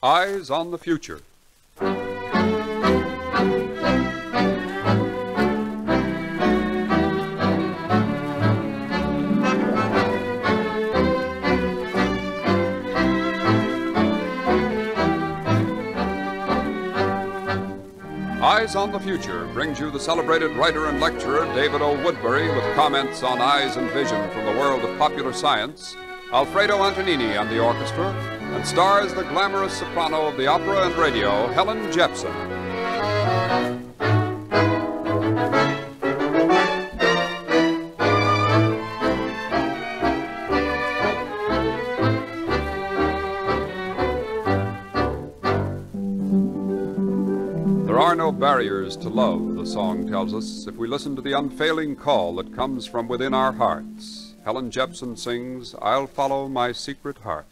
Eyes on the Future. Eyes on the Future brings you the celebrated writer and lecturer David O. Woodbury with comments on eyes and vision from the world of popular science, Alfredo Antonini and the orchestra, and stars the glamorous soprano of the opera and radio, Helen Jepson. There are no barriers to love, the song tells us, if we listen to the unfailing call that comes from within our hearts. Helen Jepson sings, "I'll Follow My Secret Heart."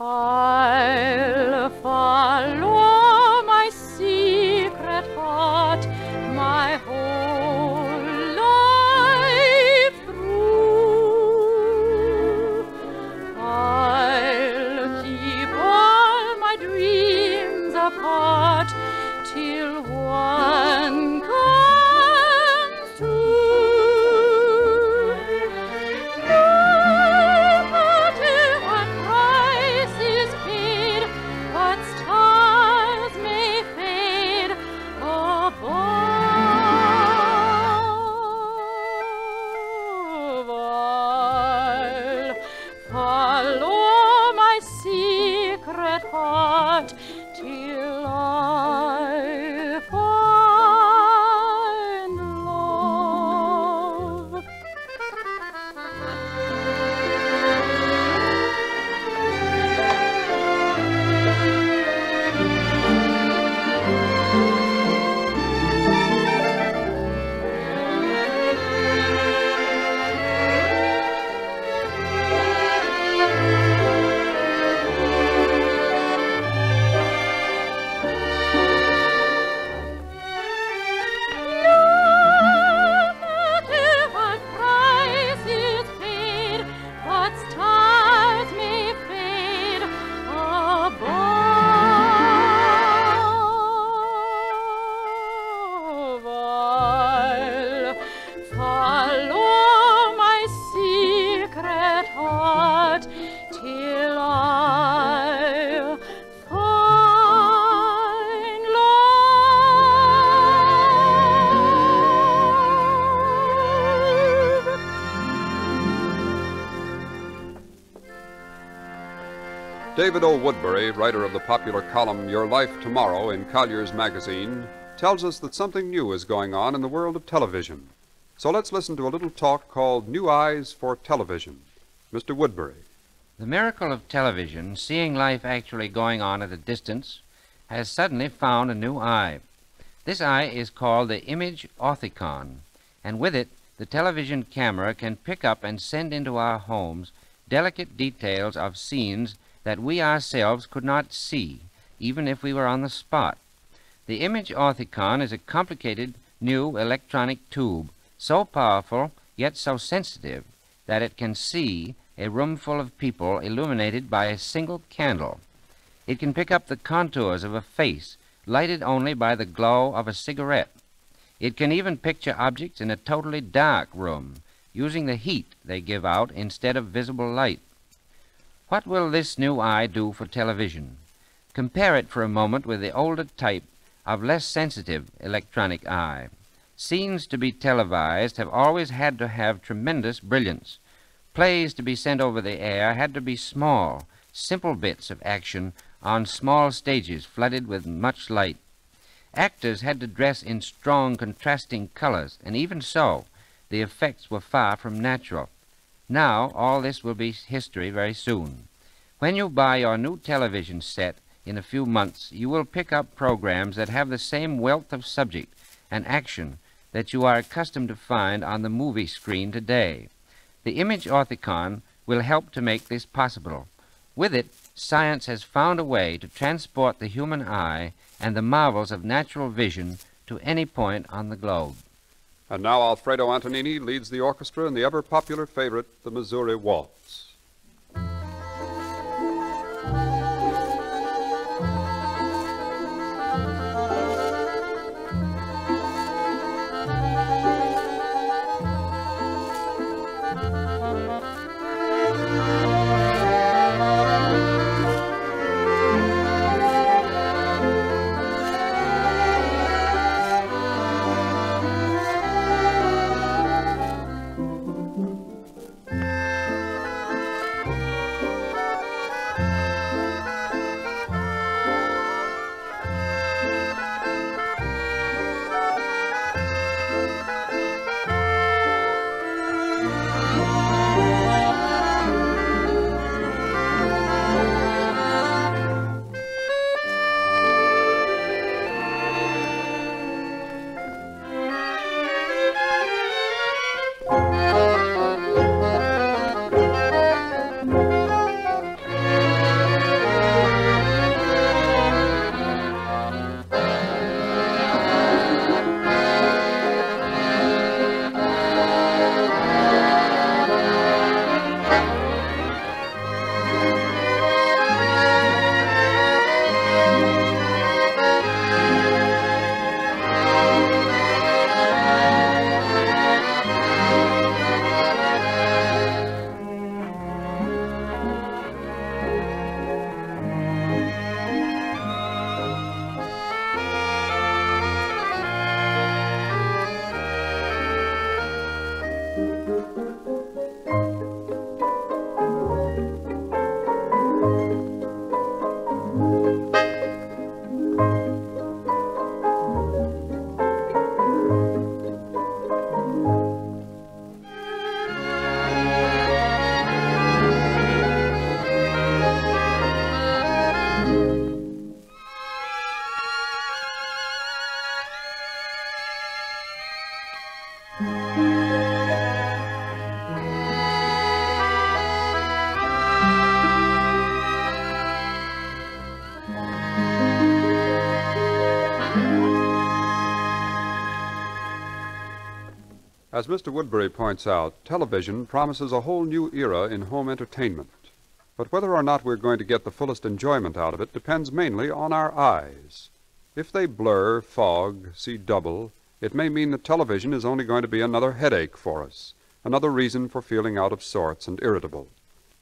I'll follow my secret heart, my whole life through. I'll keep all my dreams apart till one comes true. No matter what price is paid, what stars may fade above, I'll follow my secret heart till I find love. No matter what price is paid, what stars may fade above, I'll follow my secret heart till I find love. David O. Woodbury, writer of the popular column Your Life Tomorrow in Collier's magazine, tells us that something new is going on in the world of television. So let's listen to a little talk called New Eyes for Television. Mr. Woodbury. The miracle of television, seeing life actually going on at a distance, has suddenly found a new eye. This eye is called the Image Orthicon, and with it, the television camera can pick up and send into our homes delicate details of scenes that we ourselves could not see, even if we were on the spot. The Image Orthicon is a complicated new electronic tube, so powerful yet so sensitive that it can see a room full of people illuminated by a single candle. It can pick up the contours of a face lighted only by the glow of a cigarette. It can even picture objects in a totally dark room, using the heat they give out instead of visible light. What will this new eye do for television? Compare it for a moment with the older type of less sensitive electronic eye. Scenes to be televised have always had to have tremendous brilliance. Plays to be sent over the air had to be small, simple bits of action on small stages flooded with much light. Actors had to dress in strong contrasting colors, and even so, the effects were far from natural. Now, all this will be history very soon. When you buy your new television set in a few months, you will pick up programs that have the same wealth of subject and action that you are accustomed to find on the movie screen today. The Image Orthicon will help to make this possible. With it, science has found a way to transport the human eye and the marvels of natural vision to any point on the globe. And now Alfredo Antonini leads the orchestra in the ever-popular favorite, the Missouri Waltz. As Mr. Woodbury points out, television promises a whole new era in home entertainment. But whether or not we're going to get the fullest enjoyment out of it depends mainly on our eyes. If they blur, fog, see double, it may mean that television is only going to be another headache for us, another reason for feeling out of sorts and irritable.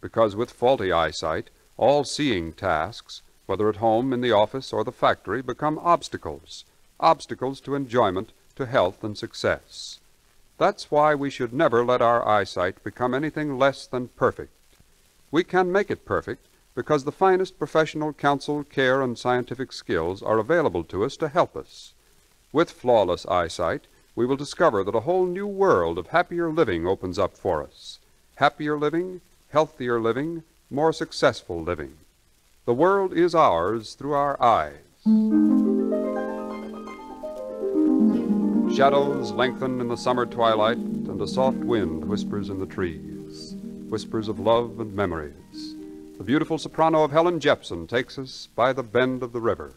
Because with faulty eyesight, all-seeing tasks, whether at home, in the office, or the factory, become obstacles. Obstacles to enjoyment, to health and success. That's why we should never let our eyesight become anything less than perfect. We can make it perfect because the finest professional counsel, care, and scientific skills are available to us to help us. With flawless eyesight, we will discover that a whole new world of happier living opens up for us. Happier living, healthier living, more successful living. The world is ours through our eyes. Shadows lengthen in the summer twilight, and a soft wind whispers in the trees, whispers of love and memories. The beautiful soprano of Helen Jepson takes us by the bend of the river.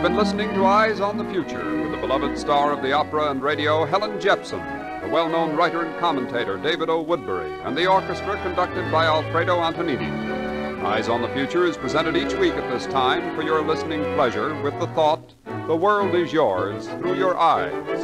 have been listening to Eyes on the Future with the beloved star of the opera and radio, Helen Jepson, the well-known writer and commentator, David O. Woodbury, and the orchestra conducted by Alfredo Antonini. Eyes on the Future is presented each week at this time for your listening pleasure with the thought, the world is yours through your eyes.